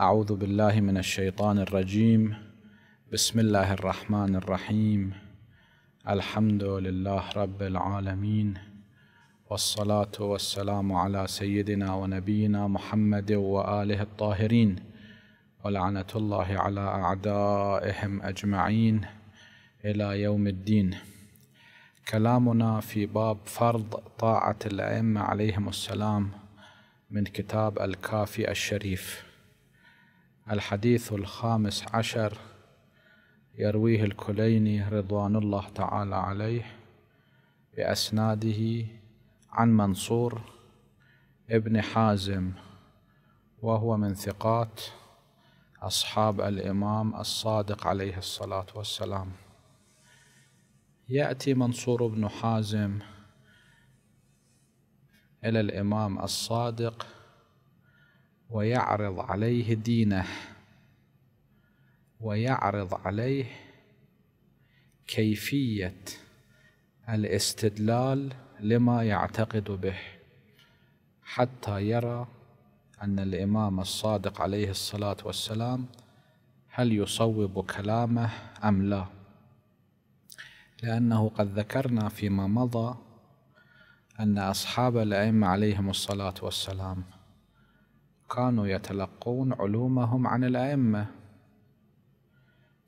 أعوذ بالله من الشيطان الرجيم. بسم الله الرحمن الرحيم. الحمد لله رب العالمين، والصلاة والسلام على سيدنا ونبينا محمد وآله الطاهرين، ولعنة الله على أعدائهم أجمعين إلى يوم الدين. كلامنا في باب فرض طاعة الأئمة عليهم السلام من كتاب الكافي الشريف. الحديث 15 يرويه الكليني رضوان الله تعالى عليه بأسناده عن منصور ابن حازم، وهو من ثقات أصحاب الإمام الصادق عليه الصلاة والسلام. يأتي منصور بن حازم إلى الإمام الصادق ويعرض عليه دينه، ويعرض عليه كيفية الاستدلال لما يعتقد به، حتى يرى أن الإمام الصادق عليه الصلاة والسلام هل يصوب كلامه أم لا، لأنه قد ذكرنا فيما مضى أن أصحاب الأئمة عليهم الصلاة والسلام كانوا يتلقون علومهم عن الأئمة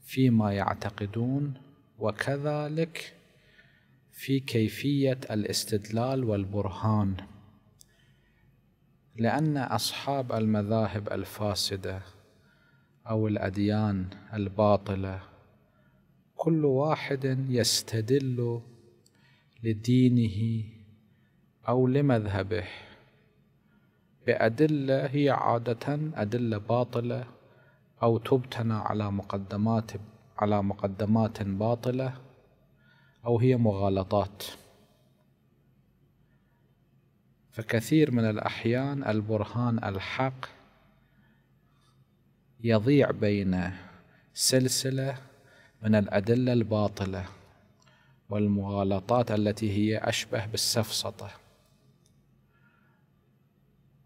فيما يعتقدون، وكذلك في كيفية الاستدلال والبرهان، لأن أصحاب المذاهب الفاسدة أو الأديان الباطلة كل واحد يستدل لدينه أو لمذهبه بأدلة هي عادة أدلة باطلة أو تبتنى على مقدمات باطلة أو هي مغالطات. فكثير من الأحيان البرهان الحق يضيع بين سلسلة من الأدلة الباطلة والمغالطات التي هي أشبه بالسفسطة.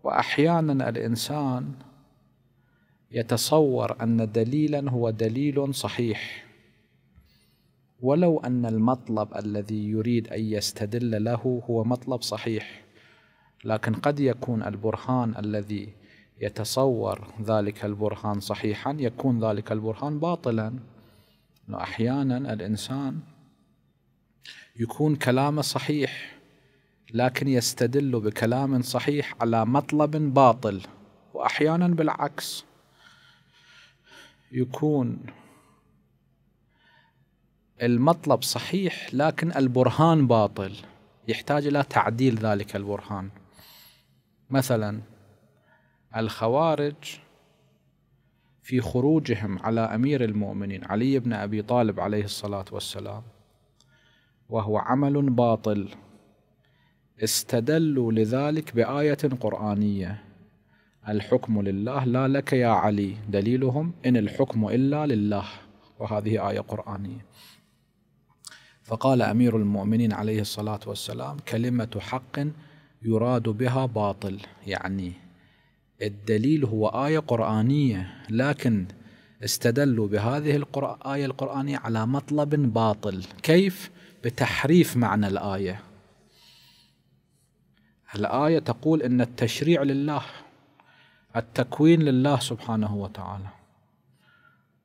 وأحيانا الإنسان يتصور أن دليلا هو دليل صحيح، ولو أن المطلب الذي يريد أن يستدل له هو مطلب صحيح، لكن قد يكون البرهان الذي يتصور ذلك البرهان صحيحا يكون ذلك البرهان باطلا. أحيانا الإنسان يكون كلامه صحيح لكن يستدل بكلام صحيح على مطلب باطل، وأحيانا بالعكس يكون المطلب صحيح لكن البرهان باطل يحتاج إلى تعديل ذلك البرهان. مثلا الخوارج في خروجهم على أمير المؤمنين علي بن أبي طالب عليه الصلاة والسلام، وهو عمل باطل، استدلوا لذلك بآية قرآنية: الحكم لله لا لك يا علي. دليلهم: إن الحكم إلا لله، وهذه آية قرآنية. فقال أمير المؤمنين عليه الصلاة والسلام: كلمة حق يراد بها باطل. يعني الدليل هو آية قرآنية، لكن استدلوا بهذه الآية القرآنية على مطلب باطل. كيف؟ بتحريف معنى الآية. الآية تقول إن التشريع لله، التكوين لله سبحانه وتعالى،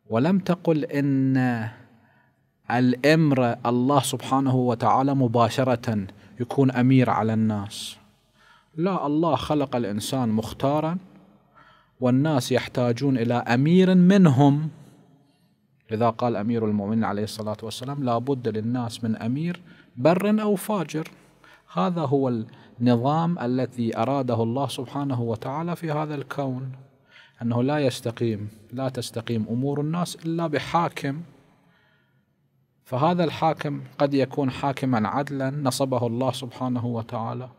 ولم تقل إن الأمر الله سبحانه وتعالى مباشرة يكون أمير على الناس. لا، الله خلق الإنسان مختارا، والناس يحتاجون إلى أمير منهم، لذا قال أمير المؤمنين عليه الصلاة والسلام: لا بد للناس من أمير بر أو فاجر. هذا هو النظام الذي أراده الله سبحانه وتعالى في هذا الكون، أنه لا تستقيم أمور الناس إلا بحاكم، فهذا الحاكم قد يكون حاكما عدلا نصبه الله سبحانه وتعالى،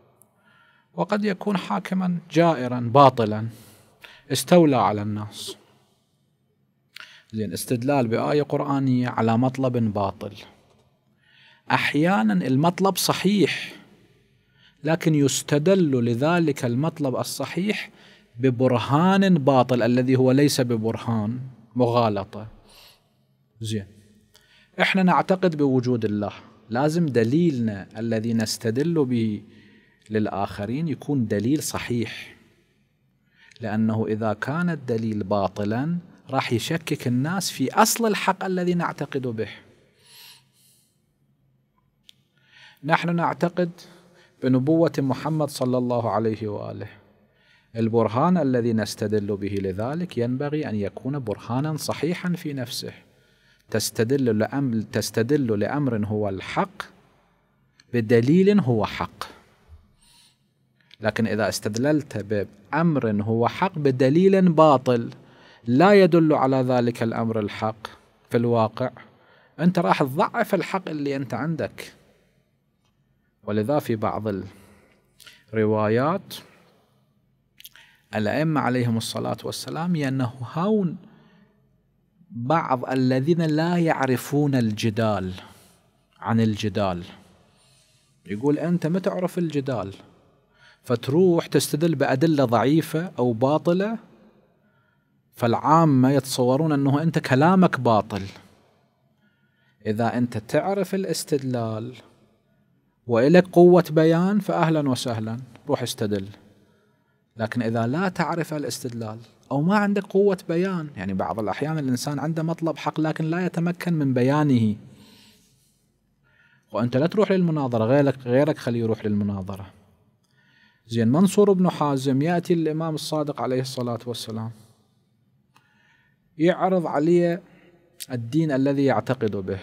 وقد يكون حاكما جائرا باطلا استولى على الناس. زين، استدلال بآية قرآنية على مطلب باطل. أحيانا المطلب صحيح، لكن يستدل لذلك المطلب الصحيح ببرهان باطل الذي هو ليس ببرهان، مغالطة. زين، احنا نعتقد بوجود الله، لازم دليلنا الذي نستدل به للآخرين يكون دليل صحيح، لأنه إذا كان الدليل باطلا راح يشكك الناس في أصل الحق الذي نعتقد به. نحن نعتقد بنبوة محمد صلى الله عليه وآله، البرهان الذي نستدل به لذلك ينبغي أن يكون برهانا صحيحا في نفسه، تستدل لأمر هو الحق بدليل هو حق. لكن إذا استدللت بأمر هو حق بدليل باطل لا يدل على ذلك الأمر الحق في الواقع، أنت راح تضعف الحق اللي أنت عندك. ولذا في بعض الروايات الأئمة عليهم الصلاة والسلام ينهون بعض الذين لا يعرفون الجدال عن الجدال، يقول أنت ما تعرف الجدال فتروح تستدل بأدلة ضعيفة أو باطلة، فالعامة يتصورون أنه أنت كلامك باطل. إذا أنت تعرف الاستدلال وإلك قوة بيان فأهلا وسهلا روح استدل، لكن إذا لا تعرف الاستدلال أو ما عندك قوة بيان، يعني بعض الأحيان الإنسان عنده مطلب حق لكن لا يتمكن من بيانه، وأنت لا تروح للمناظرة، غيرك خليه يروح للمناظرة. زين، منصور بن حازم يأتي للإمام الصادق عليه الصلاة والسلام يعرض عليه الدين الذي يعتقد به،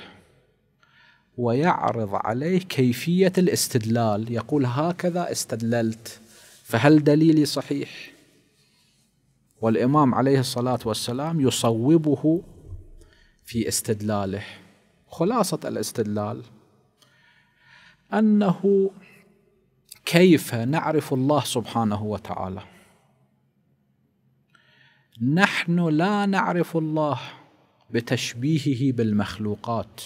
ويعرض عليه كيفية الاستدلال، يقول هكذا استدللت فهل دليلي صحيح؟ والإمام عليه الصلاة والسلام يصوبه في استدلاله. خلاصة الاستدلال أنه كيف نعرف الله سبحانه وتعالى؟ نحن لا نعرف الله بتشبيهه بالمخلوقات،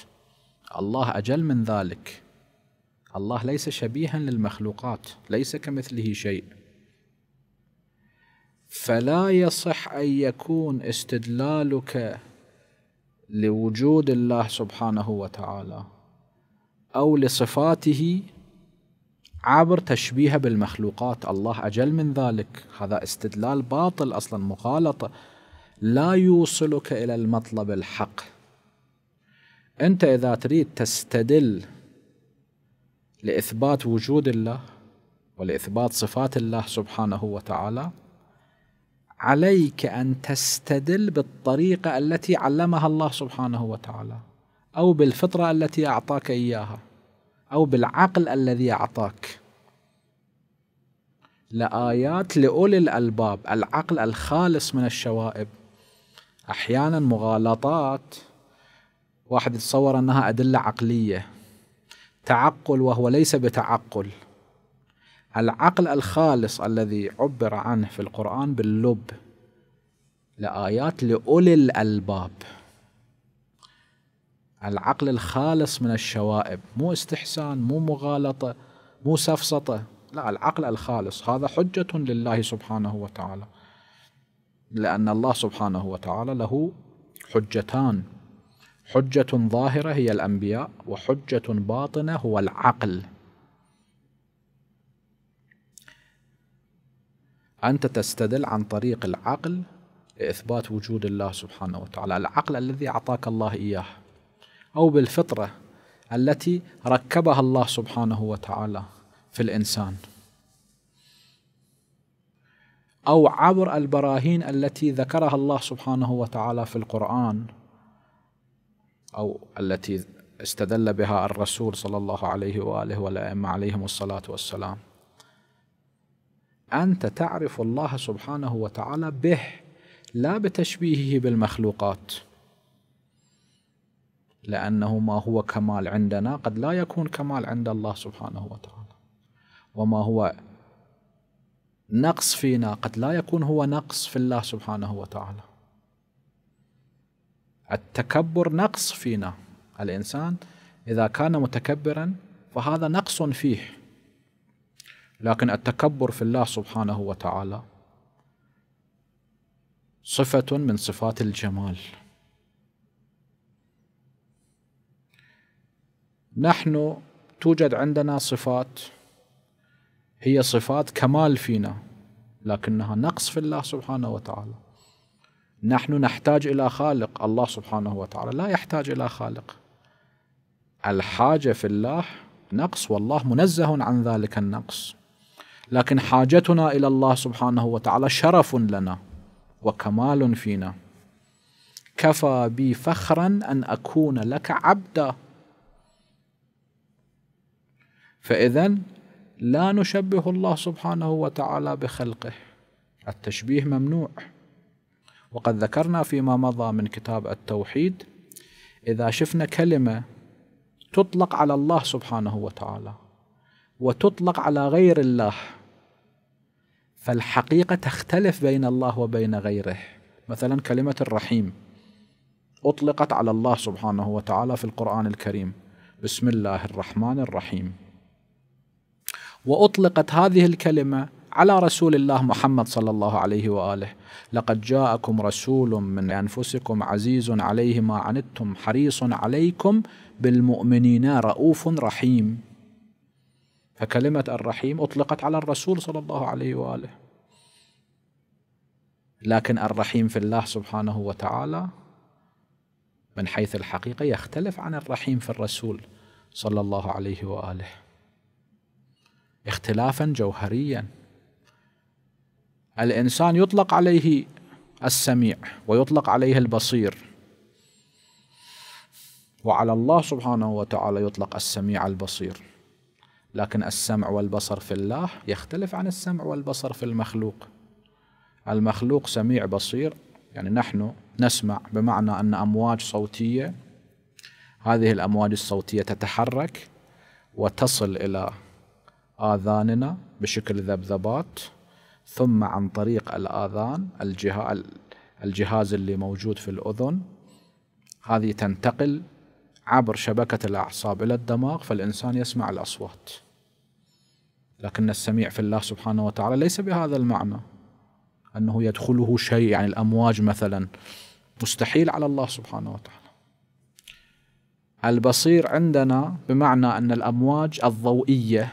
الله أجل من ذلك، الله ليس شبيها للمخلوقات، ليس كمثله شيء، فلا يصح أن يكون استدلالك لوجود الله سبحانه وتعالى أو لصفاته عبر تشبيهه بالمخلوقات، الله أجل من ذلك، هذا استدلال باطل أصلا، مغالطة، لا يوصلك إلى المطلب الحق. أنت إذا تريد تستدل لإثبات وجود الله ولإثبات صفات الله سبحانه وتعالى، عليك أن تستدل بالطريقة التي علمها الله سبحانه وتعالى، أو بالفطرة التي أعطاك إياها، أو بالعقل الذي أعطاك. لآيات لأولي الألباب، العقل الخالص من الشوائب. أحيانا مغالطات واحد يتصور أنها أدلة عقلية، تعقل وهو ليس بتعقل. العقل الخالص الذي عبر عنه في القرآن باللب، لآيات لأولي الألباب، العقل الخالص من الشوائب، مو استحسان، مو مغالطة، مو سفسطة، لا، العقل الخالص، هذا حجة لله سبحانه وتعالى، لأن الله سبحانه وتعالى له حجتان، حجة ظاهرة هي الأنبياء، وحجة باطنة هو العقل. أنت تستدل عن طريق العقل لإثبات وجود الله سبحانه وتعالى، العقل الذي أعطاك الله إياه، أو بالفطرة التي ركبها الله سبحانه وتعالى في الإنسان، أو عبر البراهين التي ذكرها الله سبحانه وتعالى في القرآن، أو التي استدل بها الرسول صلى الله عليه وآله والأئمة عليهم الصلاة والسلام. أنت تعرف الله سبحانه وتعالى به لا بتشبيهه بالمخلوقات، لأنه ما هو كمال عندنا قد لا يكون كمال عند الله سبحانه وتعالى، وما هو نقص فينا قد لا يكون هو نقص في الله سبحانه وتعالى. التكبر نقص فينا، الإنسان إذا كان متكبرا فهذا نقص فيه، لكن التكبر في الله سبحانه وتعالى صفة من صفات الجمال. نحن توجد عندنا صفات هي صفات كمال فينا لكنها نقص في الله سبحانه وتعالى. نحن نحتاج إلى خالق، الله سبحانه وتعالى لا يحتاج إلى خالق. الحاجة في الله نقص والله منزه عن ذلك النقص، لكن حاجتنا إلى الله سبحانه وتعالى شرف لنا وكمال فينا. كفى بي فخرا أن أكون لك عبدا. فإذن لا نشبه الله سبحانه وتعالى بخلقه، التشبيه ممنوع. وقد ذكرنا فيما مضى من كتاب التوحيد إذا شفنا كلمة تطلق على الله سبحانه وتعالى وتطلق على غير الله فالحقيقة تختلف بين الله وبين غيره. مثلا كلمة الرحيم أطلقت على الله سبحانه وتعالى في القرآن الكريم، بسم الله الرحمن الرحيم، وأطلقت هذه الكلمة على رسول الله محمد صلى الله عليه وآله، لقد جاءكم رسول من أنفسكم عزيز عليه ما عنتم حريص عليكم بالمؤمنين رؤوف رحيم. فكلمة الرحيم أطلقت على الرسول صلى الله عليه وآله، لكن الرحيم في الله سبحانه وتعالى من حيث الحقيقة يختلف عن الرحيم في الرسول صلى الله عليه وآله اختلافا جوهريا. الإنسان يطلق عليه السميع ويطلق عليه البصير، وعلى الله سبحانه وتعالى يطلق السميع البصير، لكن السمع والبصر في الله يختلف عن السمع والبصر في المخلوق. المخلوق سميع بصير، يعني نحن نسمع بمعنى أن أمواج صوتية، هذه الأمواج الصوتية تتحرك وتصل إلى آذاننا بشكل ذبذبات، ثم عن طريق الآذان الجهاز اللي موجود في الأذن هذه تنتقل عبر شبكة الأعصاب إلى الدماغ فالإنسان يسمع الأصوات. لكن السميع في الله سبحانه وتعالى ليس بهذا المعنى أنه يدخله شيء، يعني الأمواج مثلا مستحيل على الله سبحانه وتعالى. البصير عندنا بمعنى أن الأمواج الضوئية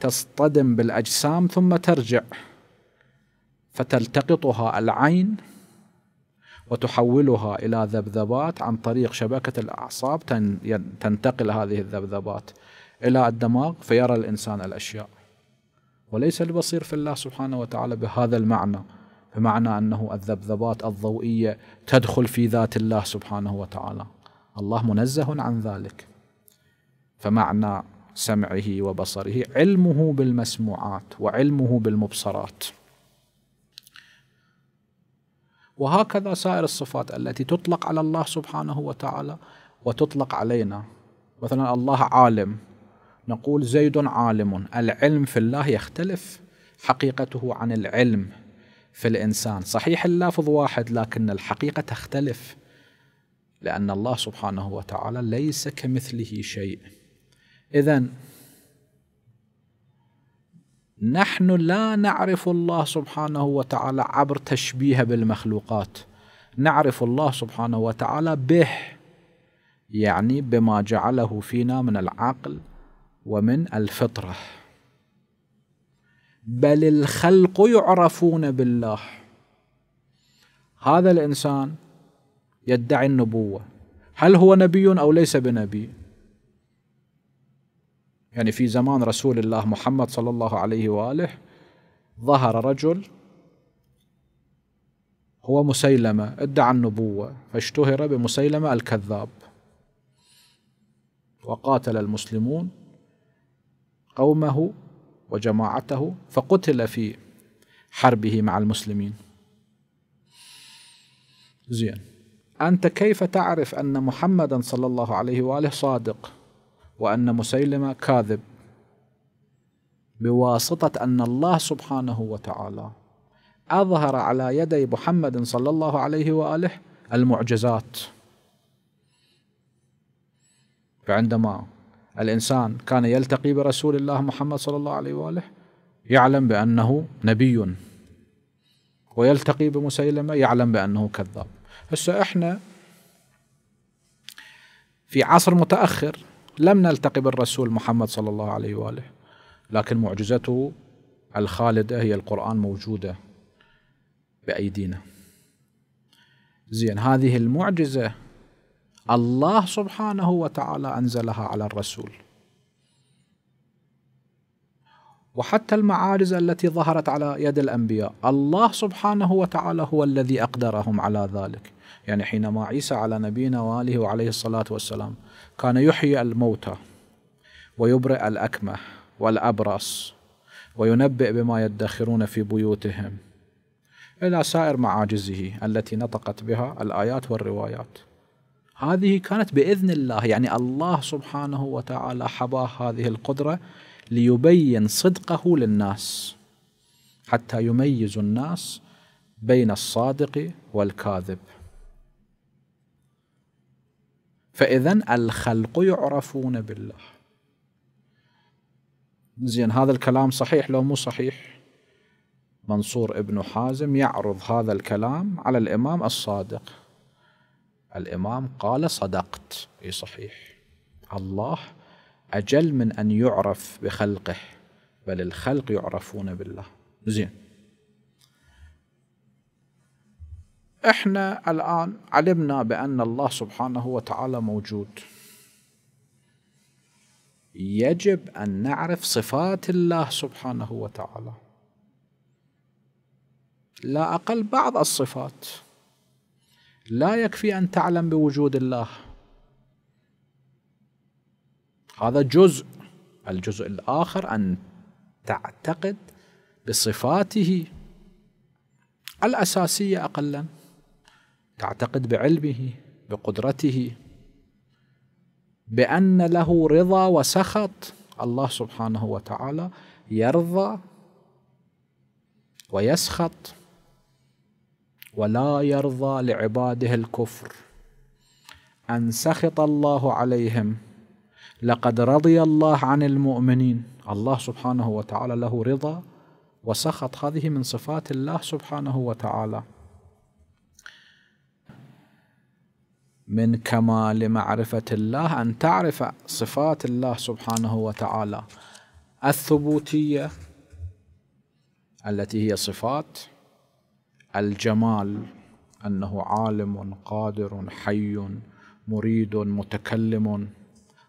تصطدم بالأجسام ثم ترجع فتلتقطها العين وتحولها إلى ذبذبات، عن طريق شبكة الأعصاب تنتقل هذه الذبذبات إلى الدماغ فيرى الإنسان الأشياء. وليس البصير في الله سبحانه وتعالى بهذا المعنى، بمعنى أنه الذبذبات الضوئية تدخل في ذات الله سبحانه وتعالى، الله منزه عن ذلك. فمعنى سمعه وبصره علمه بالمسموعات وعلمه بالمبصرات. وهكذا سائر الصفات التي تطلق على الله سبحانه وتعالى وتطلق علينا. مثلا الله عالم، نقول زيد عالم. العلم في الله يختلف حقيقته عن العلم في الإنسان، صحيح اللفظ واحد لكن الحقيقة تختلف، لأن الله سبحانه وتعالى ليس كمثله شيء. إذن نحن لا نعرف الله سبحانه وتعالى عبر تشبيهه بالمخلوقات، نعرف الله سبحانه وتعالى به، يعني بما جعله فينا من العقل ومن الفطرة. بل الخلق يعرفون بالله. هذا الإنسان يدعي النبوة، هل هو نبي أو ليس بنبي؟ يعني في زمان رسول الله محمد صلى الله عليه وآله ظهر رجل هو مسيلمة ادعى النبوة فاشتهر بمسيلمة الكذاب، وقاتل المسلمون قومه وجماعته فقتل في حربه مع المسلمين. زين، أنت كيف تعرف أن محمدا صلى الله عليه وآله صادق وأن مسيلمة كاذب؟ بواسطة أن الله سبحانه وتعالى أظهر على يدي محمد صلى الله عليه وآله المعجزات. فعندما الإنسان كان يلتقي برسول الله محمد صلى الله عليه وآله يعلم بأنه نبي ويلتقي بمسيلمة يعلم بأنه كذاب. هسه احنا في عصر متأخر لم نلتقي بالرسول محمد صلى الله عليه وآله، لكن معجزته الخالدة هي القرآن موجودة بأيدينا. زين، هذه المعجزة الله سبحانه وتعالى أنزلها على الرسول، وحتى المعارز التي ظهرت على يد الأنبياء الله سبحانه وتعالى هو الذي أقدرهم على ذلك. يعني حينما عيسى على نبينا وآله وعليه الصلاة والسلام كان يحيي الموتى ويبرئ الأكمه والأبرص وينبئ بما يدخرون في بيوتهم، إلى سائر معاجزه التي نطقت بها الآيات والروايات. هذه كانت بإذن الله، يعني الله سبحانه وتعالى حباه هذه القدرة ليبين صدقه للناس حتى يميز الناس بين الصادق والكاذب. فإذن الخلق يعرفون بالله. زين، هذا الكلام صحيح لو مو صحيح؟ منصور ابن حازم يعرض هذا الكلام على الإمام الصادق، الإمام قال صدقت، أي صحيح. الله أجل من أن يعرف بخلقه، بل الخلق يعرفون بالله. زين، إحنا الآن علمنا بأن الله سبحانه وتعالى موجود، يجب أن نعرف صفات الله سبحانه وتعالى، لا أقل بعض الصفات. لا يكفي أن تعلم بوجود الله، هذا جزء. الجزء الآخر أن تعتقد بصفاته الأساسية، أقلا تعتقد بعلمه، بقدرته، بأن له رضا وسخط. الله سبحانه وتعالى يرضى ويسخط ولا يرضى لعباده الكفر. أن سخط الله عليهم لقد رضي الله عن المؤمنين. الله سبحانه وتعالى له رضا وسخط، هذه من صفات الله سبحانه وتعالى. من كمال معرفة الله أن تعرف صفات الله سبحانه وتعالى الثبوتية التي هي صفات الجمال، أنه عالم قادر حي مريد متكلم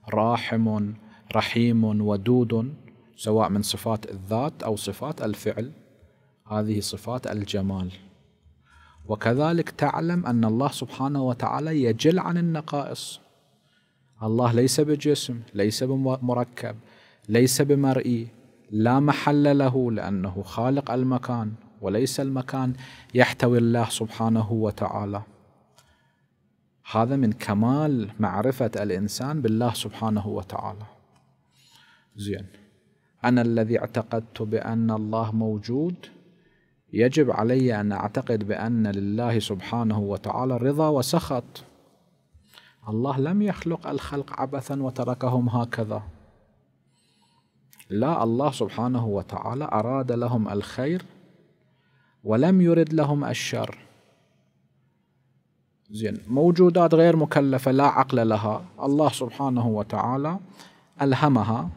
راحم رحيم ودود، سواء من صفات الذات أو صفات الفعل، هذه صفات الجمال. وكذلك تعلم أن الله سبحانه وتعالى يجل عن النقائص. الله ليس بجسم، ليس بمركب، ليس بمرئي، لا محل له لأنه خالق المكان، وليس المكان يحتوي الله سبحانه وتعالى. هذا من كمال معرفة الإنسان بالله سبحانه وتعالى. زين، أنا الذي اعتقدت بأن الله موجود، يجب علي أن أعتقد بأن لله سبحانه وتعالى رضا وسخط. الله لم يخلق الخلق عبثا وتركهم هكذا، لا، الله سبحانه وتعالى أراد لهم الخير ولم يرد لهم الشر. زين، موجودات غير مكلفة لا عقل لها، الله سبحانه وتعالى ألهمها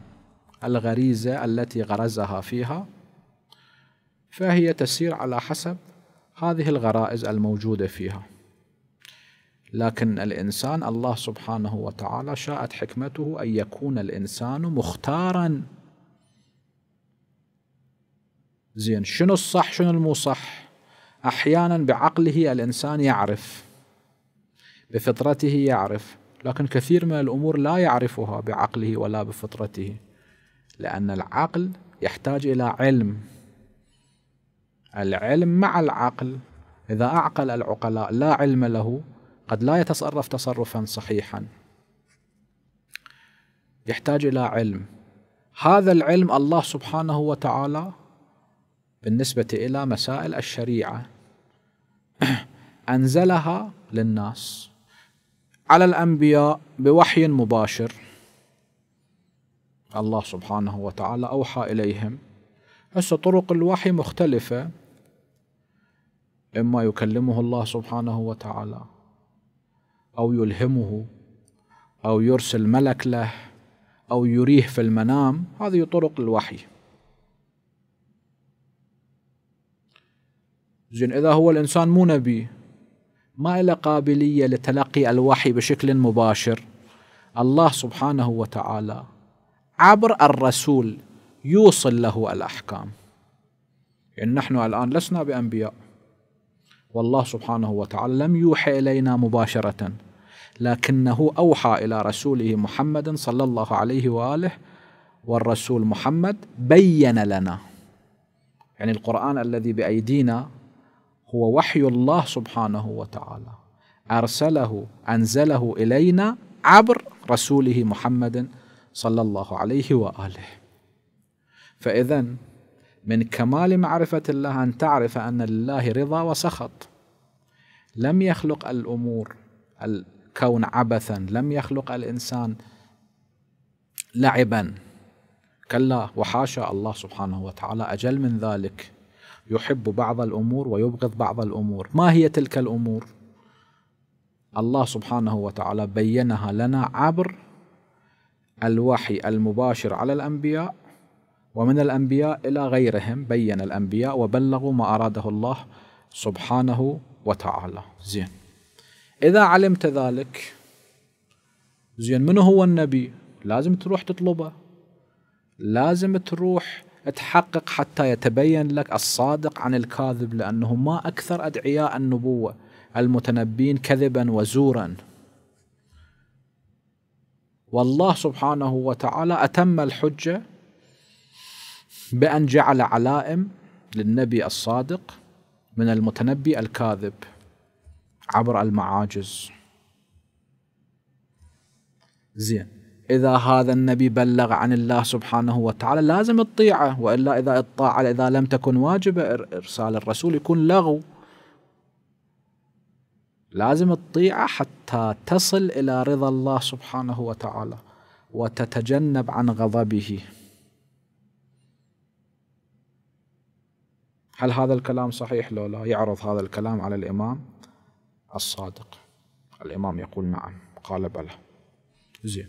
الغريزة التي غرزها فيها، فهي تسير على حسب هذه الغرائز الموجودة فيها. لكن الإنسان الله سبحانه وتعالى شاءت حكمته أن يكون الإنسان مختارا. زين، شنو الصح شنو المو صح؟ أحيانا بعقله الإنسان يعرف، بفطرته يعرف، لكن كثير من الأمور لا يعرفها بعقله ولا بفطرته، لأن العقل يحتاج إلى علم، العلم مع العقل. إذا أعقل العقلاء لا علم له قد لا يتصرف تصرفا صحيحا، يحتاج إلى علم. هذا العلم الله سبحانه وتعالى بالنسبة إلى مسائل الشريعة أنزلها للناس على الأنبياء بوحي مباشر، الله سبحانه وتعالى أوحى إليهم. هسه طرق الوحي مختلفة، إما يكلمه الله سبحانه وتعالى أو يلهمه أو يرسل ملك له أو يريه في المنام، هذه طرق الوحي. زين إذا هو الإنسان مو نبي ما له قابلية لتلقي الوحي بشكل مباشر، الله سبحانه وتعالى عبر الرسول يوصل له الأحكام. إن نحن الآن لسنا بأنبياء والله سبحانه وتعالى لم يوحي إلينا مباشرة، لكنه أوحى إلى رسوله محمد صلى الله عليه وآله، والرسول محمد بيّن لنا. يعني القرآن الذي بأيدينا هو وحي الله سبحانه وتعالى، أرسله أنزله إلينا عبر رسوله محمد صلى الله عليه وآله. فإذا من كمال معرفة الله أن تعرف أن لله رضا وسخط، لم يخلق الأمور الكون عبثا، لم يخلق الإنسان لعبا، كلا وحاشا، الله سبحانه وتعالى أجل من ذلك، يحب بعض الأمور ويبغض بعض الأمور. ما هي تلك الأمور؟ الله سبحانه وتعالى بيّنها لنا عبر الوحي المباشر على الأنبياء، ومن الأنبياء إلى غيرهم بيّن الأنبياء وبلغوا ما أراده الله سبحانه وتعالى. زين إذا علمت ذلك، زين من هو النبي؟ لازم تروح تطلبه، لازم تروح تحقق حتى يتبين لك الصادق عن الكاذب، لأنه ما أكثر أدعياء النبوة المتنبين كذبا وزورا. والله سبحانه وتعالى أتم الحجة بأن جعل علائم للنبي الصادق من المتنبي الكاذب عبر المعاجز. زين إذا هذا النبي بلغ عن الله سبحانه وتعالى لازم تطيعه، وإلا إذا الطاعة إذا لم تكن واجبة إرسال الرسول يكون لغو. لازم تطيعه حتى تصل إلى رضا الله سبحانه وتعالى وتتجنب عن غضبه. هل هذا الكلام صحيح لو لا؟ يعرض هذا الكلام على الإمام الصادق، الإمام يقول نعم، قال بلى. زين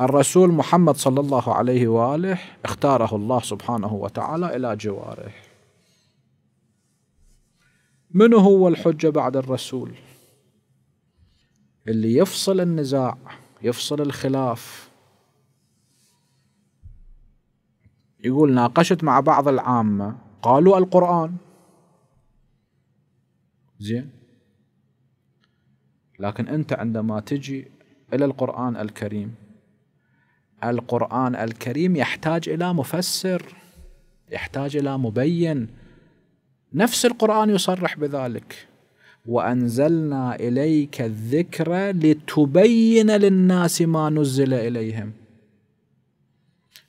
الرسول محمد صلى الله عليه وآله اختاره الله سبحانه وتعالى إلى جواره. من هو الحجة بعد الرسول؟ اللي يفصل النزاع، يفصل الخلاف. يقول ناقشت مع بعض العامة قالوا القرآن، زين لكن أنت عندما تجي إلى القرآن الكريم، القرآن الكريم يحتاج إلى مفسر، يحتاج إلى مبين. نفس القرآن يصرح بذلك، وأنزلنا إليك الذكر لتبين للناس ما نزل إليهم.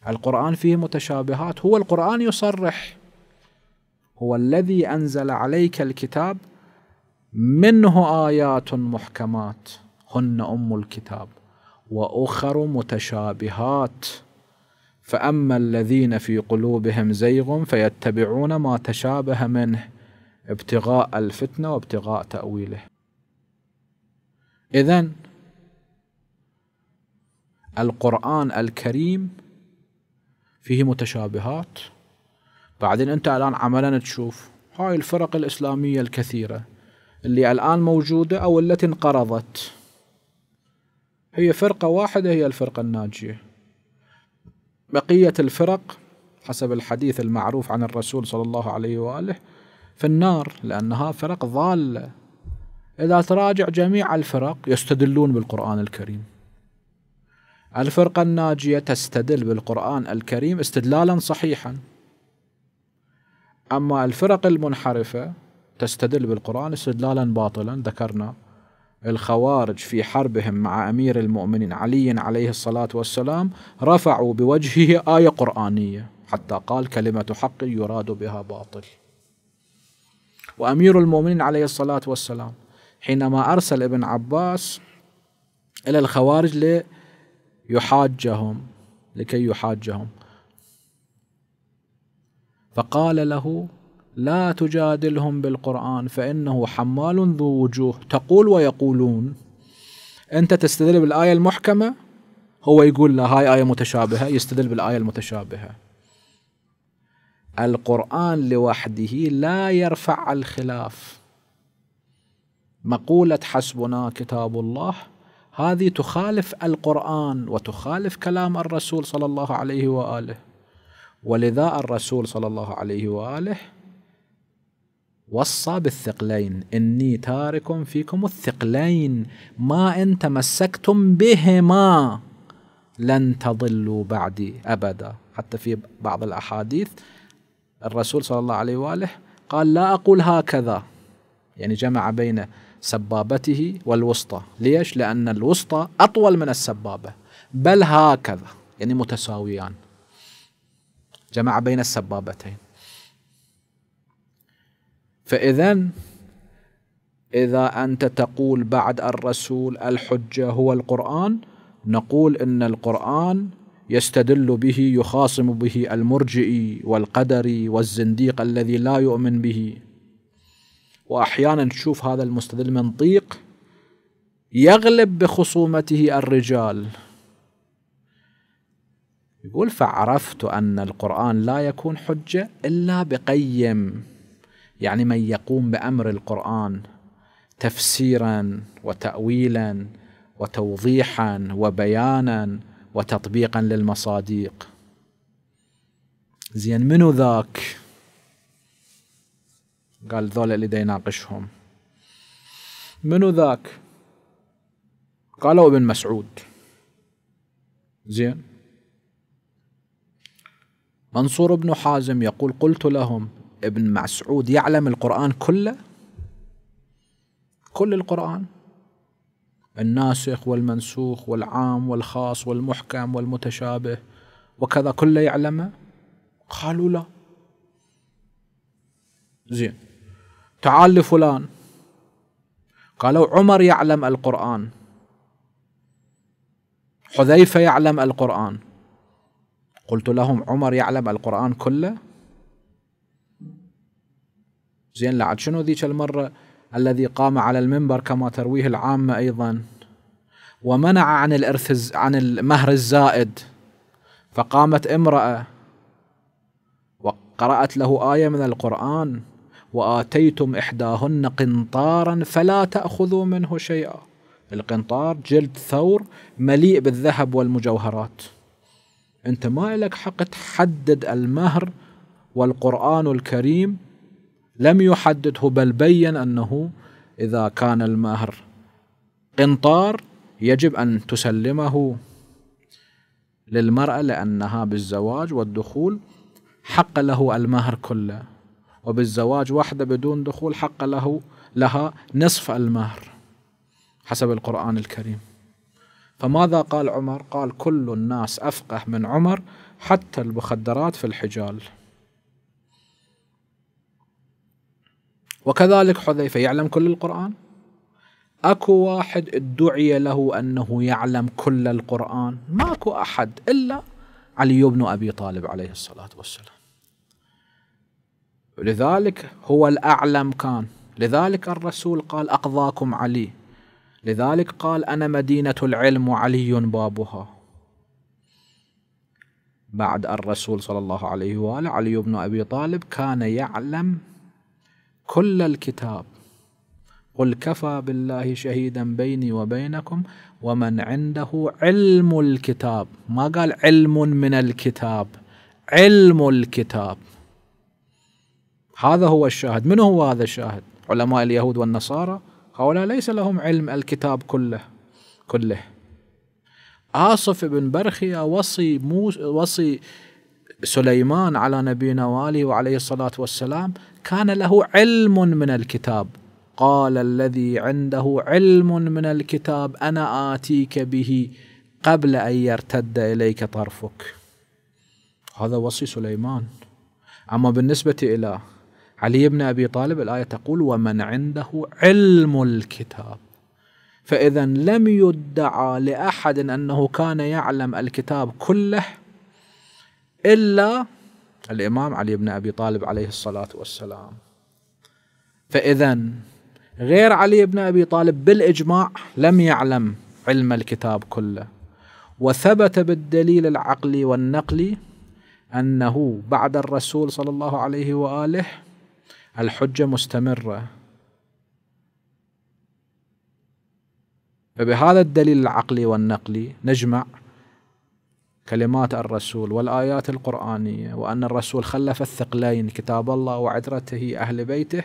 القرآن فيه متشابهات، هو القرآن يصرح هو الذي أنزل عليك الكتاب منه آيات محكمات هن أم الكتاب وأخر متشابهات فأما الذين في قلوبهم زيغ فيتبعون ما تشابه منه ابتغاء الفتنة وابتغاء تأويله. إذن القرآن الكريم فيه متشابهات. بعدين أنت الآن عملا تشوف هاي الفرق الإسلامية الكثيرة اللي الآن موجودة أو التي انقرضت، هي فرقة واحدة هي الفرقة الناجية. بقية الفرق حسب الحديث المعروف عن الرسول صلى الله عليه وآله في النار لأنها فرق ضالة. إذا تراجع جميع الفرق يستدلون بالقرآن الكريم. الفرقة الناجية تستدل بالقرآن الكريم استدلالا صحيحا، أما الفرق المنحرفة تستدل بالقرآن استدلالا باطلا. ذكرنا الخوارج في حربهم مع أمير المؤمنين علي عليه الصلاة والسلام رفعوا بوجهه آية قرآنية حتى قال كلمة حق يراد بها باطل. وأمير المؤمنين عليه الصلاة والسلام حينما أرسل ابن عباس إلى الخوارج لكي يحاجهم فقال له لا تجادلهم بالقرآن فإنه حمال ذو وجوه. تقول ويقولون، أنت تستدل بالآية المحكمة، هو يقول لا هاي آية متشابهة، يستدل بالآية المتشابهة. القرآن لوحده لا يرفع الخلاف. مقولة حسبنا كتاب الله هذه تخالف القرآن وتخالف كلام الرسول صلى الله عليه وآله، ولذا الرسول صلى الله عليه وآله وصى بالثقلين، إني تارك فيكم الثقلين ما إن تمسكتم بهما لن تضلوا بعدي أبدا. حتى في بعض الأحاديث الرسول صلى الله عليه وآله قال لا أقول هكذا، يعني جمع بين سبابته والوسطى. ليش؟ لأن الوسطى أطول من السبابة، بل هكذا يعني متساويان، جمع بين السبابتين. فإذن إذا أنت تقول بعد الرسول الحجة هو القرآن، نقول إن القرآن يستدل به، يخاصم به المرجئي والقدري والزنديق الذي لا يؤمن به. وأحيانا تشوف هذا المستدل منطيق يغلب بخصومته الرجال، يقول فعرفت أن القرآن لا يكون حجة إلا بقيم، يعني من يقوم بأمر القرآن تفسيرا وتأويلا وتوضيحا وبيانا وتطبيقا للمصادق. زين منو ذاك؟ قال ذول اللي دا يناقشهم. منو ذاك؟ قالوا ابن مسعود. زين منصور بن حازم يقول قلت لهم ابن مسعود يعلم القرآن كله، كل القرآن، الناسخ والمنسوخ والعام والخاص والمحكم والمتشابه وكذا، كله يعلمه؟ قالوا لا. زين تعال لفلان، قالوا عمر يعلم القرآن، حذيفة يعلم القرآن. قلت لهم عمر يعلم القرآن كله؟ زين لعد شنو ذيك المرة الذي قام على المنبر كما ترويه العامة أيضا ومنع عن الإرث، عن المهر الزائد، فقامت امرأة وقرأت له آية من القرآن، وآتيتم إحداهن قنطارا فلا تأخذوا منه شيئا. القنطار جلد ثور مليء بالذهب والمجوهرات، أنت ما لك حق تحدد المهر، والقرآن الكريم لم يحدده، بل بين أنه إذا كان المهر قنطار يجب أن تسلمه للمرأة لأنها بالزواج والدخول حق له المهر كله، وبالزواج وحده بدون دخول حق له لها نصف المهر حسب القرآن الكريم. فماذا قال عمر؟ قال كل الناس أفقه من عمر حتى المخدرات في الحجال. وكذلك حذيفة يعلم كل القرآن؟ أكو واحد ادعي له أنه يعلم كل القرآن؟ ماكو أحد إلا علي بن أبي طالب عليه الصلاة والسلام، لذلك هو الأعلم كان، لذلك الرسول قال أقضاكم علي، لذلك قال أنا مدينة العلم وعلي بابها. بعد الرسول صلى الله عليه وآله علي بن أبي طالب كان يعلم كل الكتاب، قل كفى بالله شهيدا بيني وبينكم ومن عنده علم الكتاب، ما قال علم من الكتاب، علم الكتاب. هذا هو الشاهد. من هو هذا الشاهد؟ علماء اليهود والنصارى هؤلاء ليس لهم علم الكتاب كله كله. عاصف بن برخية وصي سليمان على نبينا وآله وعليه الصلاة والسلام كان له علم من الكتاب، قال الذي عنده علم من الكتاب أنا آتيك به قبل أن يرتد إليك طرفك. هذا وصي سليمان. أما بالنسبة إلى علي بن أبي طالب الآية تقول ومن عنده علم الكتاب، فإذا لم يدعى لأحد أنه كان يعلم الكتاب كله إلا الإمام علي بن أبي طالب عليه الصلاة والسلام. فإذا غير علي بن أبي طالب بالإجماع لم يعلم علم الكتاب كله، وثبت بالدليل العقلي والنقلي أنه بعد الرسول صلى الله عليه وآله الحجة مستمرة. فبهذا الدليل العقلي والنقلي نجمع كلمات الرسول والآيات القرآنية وأن الرسول خلف الثقلين كتاب الله وعترته أهل بيته،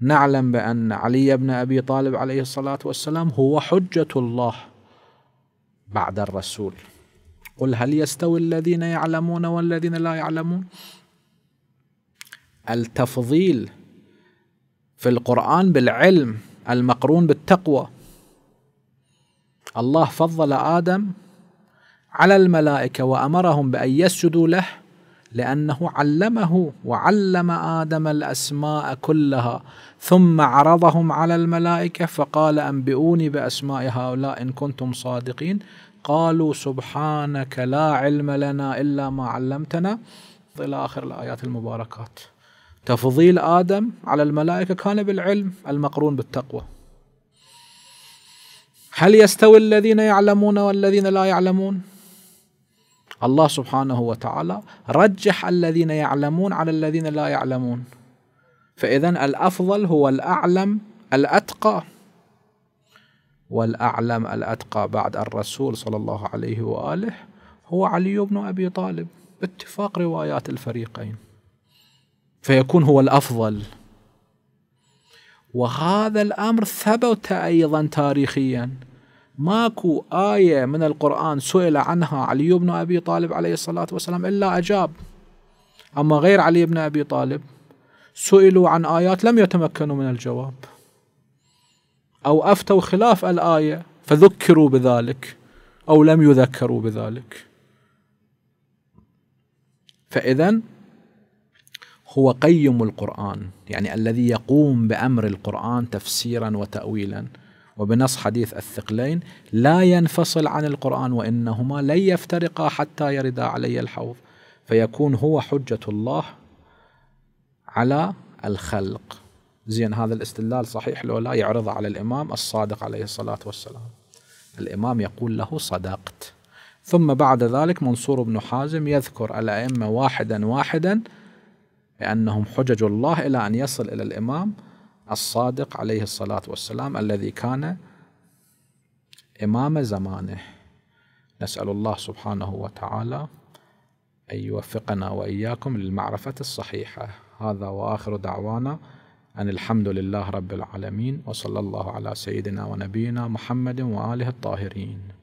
نعلم بأن علي بن أبي طالب عليه الصلاة والسلام هو حجة الله بعد الرسول. قل هل يستوي الذين يعلمون والذين لا يعلمون؟ التفضيل في القرآن بالعلم المقرون بالتقوى. الله فضل آدم على الملائكة وأمرهم بأن يسجدوا له لأنه علمه وعلم آدم الأسماء كلها، ثم عرضهم على الملائكة فقال أنبئوني بأسماء هؤلاء إن كنتم صادقين، قالوا سبحانك لا علم لنا إلا ما علمتنا إلى آخر الآيات المباركات. تفضيل آدم على الملائكة كان بالعلم المقرون بالتقوى. هل يستوي الذين يعلمون والذين لا يعلمون؟ الله سبحانه وتعالى رجح الذين يعلمون على الذين لا يعلمون، فإذا الأفضل هو الأعلم الأتقى، والأعلم الأتقى بعد الرسول صلى الله عليه وآله هو علي بن أبي طالب باتفاق روايات الفريقين، فيكون هو الأفضل. وهذا الأمر ثبت أيضا تاريخيا، ماكو آية من القرآن سئل عنها علي بن أبي طالب عليه الصلاة والسلام إلا أجاب. أما غير علي بن أبي طالب سئلوا عن آيات لم يتمكنوا من الجواب أو أفتوا خلاف الآية فذكروا بذلك أو لم يذكروا بذلك. فإذا هو قيم القرآن، يعني الذي يقوم بأمر القرآن تفسيرا وتأويلا، وبنص حديث الثقلين لا ينفصل عن القرآن وإنهما لن يفترقا حتى يردا علي الحوض، فيكون هو حجة الله على الخلق. زين، هذا الاستدلال صحيح لو لا يعرض على الإمام الصادق عليه الصلاة والسلام، الإمام يقول له صدقت. ثم بعد ذلك منصور بن حازم يذكر الأئمة واحدا واحدا لأنهم حجج الله إلى أن يصل إلى الإمام الصادق عليه الصلاة والسلام الذي كان إمام زمانه. نسأل الله سبحانه وتعالى أن يوفقنا وإياكم للمعرفة الصحيحة. هذا وآخر دعوانا أن الحمد لله رب العالمين، وصلى الله على سيدنا ونبينا محمد وآله الطاهرين.